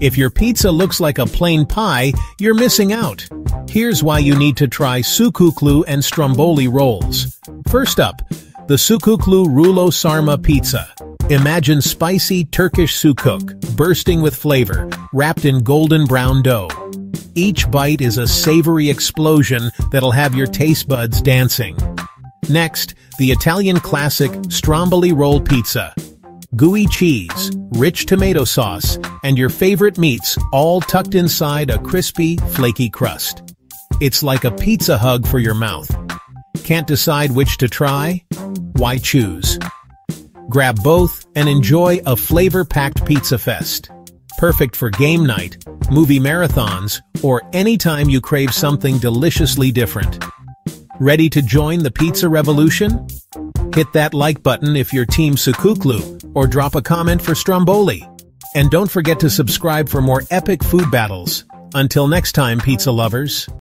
If your pizza looks like a plain pie, you're missing out. Here's why you need to try Sucuklu and Stromboli rolls. First up, the Sucuklu Rulo Sarma Pizza. Imagine spicy Turkish sukuk, bursting with flavor, wrapped in golden brown dough. Each bite is a savory explosion that'll have your taste buds dancing. Next, the Italian classic Stromboli roll pizza. Gooey cheese, rich tomato sauce, and your favorite meats all tucked inside a crispy, flaky crust. It's like a pizza hug for your mouth. Can't decide which to try? Why choose? Grab both and enjoy a flavor-packed pizza fest. Perfect for game night, movie marathons, or anytime you crave something deliciously different. Ready to join the pizza revolution? Hit that like button if you're Team Sucuklu, or drop a comment for Stromboli. And don't forget to subscribe for more epic food battles. Until next time, pizza lovers.